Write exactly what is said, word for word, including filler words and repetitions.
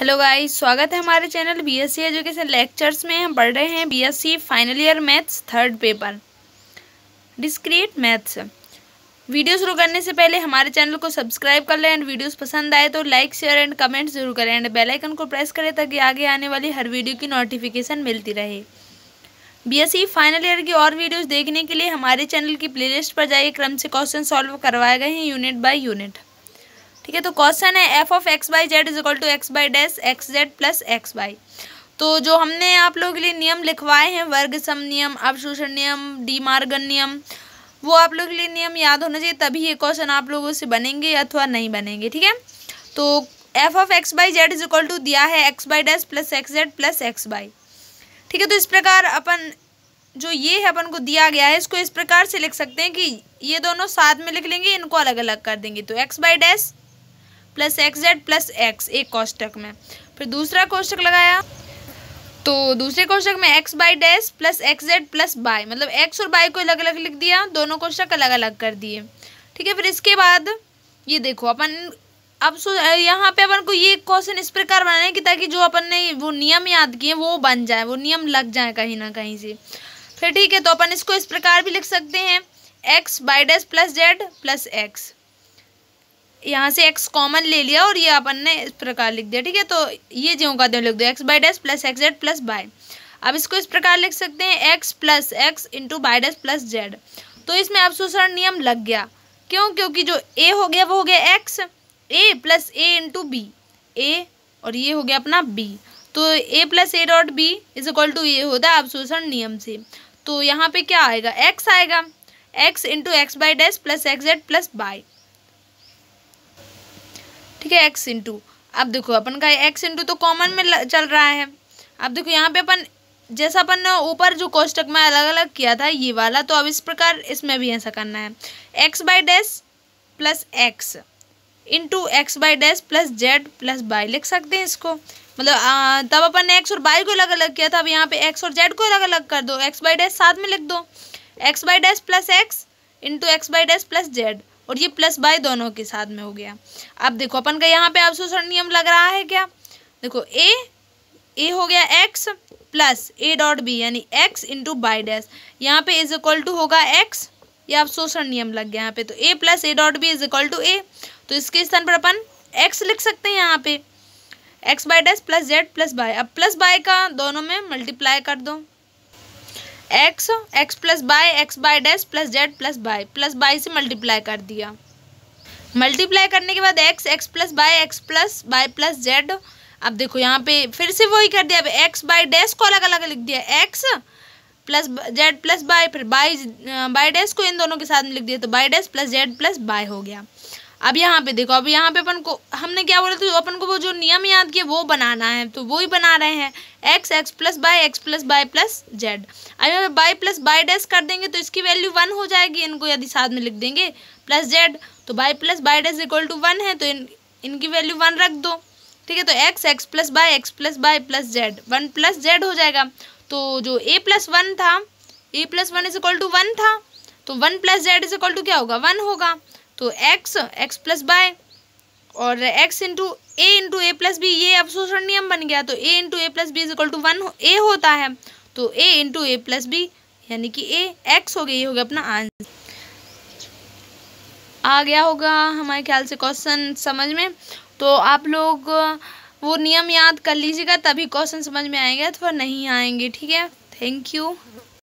Hello guys, स्वागत है हमारे channel B S C education lectures में। हम पढ़ रहे हैं B S C final year maths third paper discrete maths. Video शुरू करने से पहले हमारे चैनल को सब्सक्राइब कर लें एंड वीडियोस पसंद आए तो लाइक शेयर एंड कमेंट जरूर करें एंड बेल आइकन को प्रेस करें ताकि आगे आने वाली हर वीडियो की नोटिफिकेशन मिलती रहे। B S C final year की और वीडियोज़ देखने के लिए हमारे चैनल की प्ले लिस्ट पर जाइए। क्रम से क्वेश्चन सॉल्व करवाए गए हैं यूनिट बाई यूनिट। ठीक है, तो क्वेश्चन है f of x y z is equal to x y dash x z plus x y. तो जो हमने आप लोगों के लिए नियम लिखवाए हैं, वर्ग सम नियम, अपशोषण नियम, डी मार्गन नियम, वो आप लोगों के लिए नियम याद होना चाहिए, तभी ये क्वेश्चन आप लोगों से बनेंगे अथवा नहीं बनेंगे। ठीक है, तो f of x y z is equal to दिया है x y dash plus x z plus x y. ठीक है, तो इस प्रकार अपन जो ये है अपन को दिया गया है, इसको इस प्रकार से लिख सकते हैं कि ये दोनों साथ में लिख लेंगे, इनको अलग अलग कर देंगे। तो x y dash plus x z plus x एक कोष्टक में, फिर दूसरा कोष्टक लगाया तो दूसरे कोष्टक में x y dash plus x z plus y, मतलब एक्स और बाई को अलग अलग लिख दिया, दोनों कोष्टक अलग अलग कर दिए। ठीक है, फिर इसके बाद ये देखो अपन अब यहाँ पे अपन को ये क्वेश्चन इस प्रकार बनाना है कि ताकि जो अपन ने वो नियम याद किए वो बन जाए, वो नियम लग जाए कहीं ना कहीं से। फिर ठीक है, तो अपन इसको इस प्रकार भी लिख सकते हैं x y dash plus z plus x, यहाँ से x कॉमन ले लिया और ये अपन ने इस प्रकार लिख दिया। ठीक है, तो ये ज्यों का त्यों लिख दो x y dash plus x z plus y. अब इसको इस प्रकार लिख सकते हैं x plus x into y dash plus z. तो इसमें अपशोषण नियम लग गया, क्यों? क्योंकि जो a हो गया वो हो गया x, a plus a into b, a और ये हो गया अपना b। तो a plus a dot b is equal to ये होता है अपशोषण नियम से। तो यहाँ पे क्या आएगा, x आएगा, x into x y dash plus x z plus y. ठीक है, x इंटू, अब देखो अपन का x इंटू तो कॉमन में चल रहा है। अब देखो यहाँ पे अपन जैसा अपन ने ऊपर जो कोष्टक में अलग अलग किया था ये वाला, तो अब इस प्रकार इसमें भी ऐसा करना है x y dash plus x into x y dash plus z plus y लिख सकते हैं इसको। मतलब तब अपन ने x और बाई को अलग अलग किया था, अब यहाँ पे x और z को अलग अलग कर दो, x बाई डैश साथ में लिख दो, x y dash plus x into x y dash plus z और ये प्लस बाई दोनों के साथ में हो गया। अब देखो अपन का यहाँ पे अपशोषण नियम लग रहा है क्या, देखो a a हो गया x plus a dot b यानी x इंटू बाई डैश, यहाँ पे इज इक्वल टू होगा x, ये अपशोषण नियम लग गया यहाँ पे। तो a plus a dot b is equal to a, तो इसके स्थान पर अपन x लिख सकते हैं यहाँ पे x y dash plus z plus y. अब प्लस बाई का दोनों में मल्टीप्लाई कर दो, x x plus y x y dash plus z plus y, plus y से मल्टीप्लाई कर दिया। मल्टीप्लाई करने के बाद x x plus y x plus y plus z. अब देखो यहाँ पे फिर से वही कर दिया, अब x बाई डैश को अलग अलग लिख दिया, x plus z plus y, फिर बाई बाई डैश को इन दोनों के साथ में लिख दिया, तो y dash plus z plus y हो गया। अब यहाँ पे देखो, अब यहाँ पे अपन को हमने क्या बोला था, अपन को वो जो नियम याद किया वो बनाना है, तो वो ही बना रहे हैं x x plus y x plus y plus z. अब यहाँ पे बाई प्लस बाई डैश कर देंगे तो इसकी वैल्यू वन हो जाएगी, इनको यदि साथ में लिख देंगे प्लस जेड, तो y plus y dash equal to one है, तो इन इनकी वैल्यू वन रख दो। ठीक है, तो x x plus y x plus y plus z, one plus z हो जाएगा। तो जो ए प्लस वन था, a plus one is equal to one था, तो one plus z is equal to क्या होगा, वन होगा। तो x x प्लस बाय और x into a into a plus b, ये अपशोषण नियम बन गया। तो a into a plus b is equal to one a होता है, तो a into a plus b यानी कि a x हो गया, ये हो गया अपना आंसर। आ गया होगा हमारे ख्याल से क्वेश्चन समझ में, तो आप लोग वो नियम याद कर लीजिएगा तभी क्वेश्चन समझ में आएंगे अथवा नहीं आएंगे। ठीक है, थैंक यू।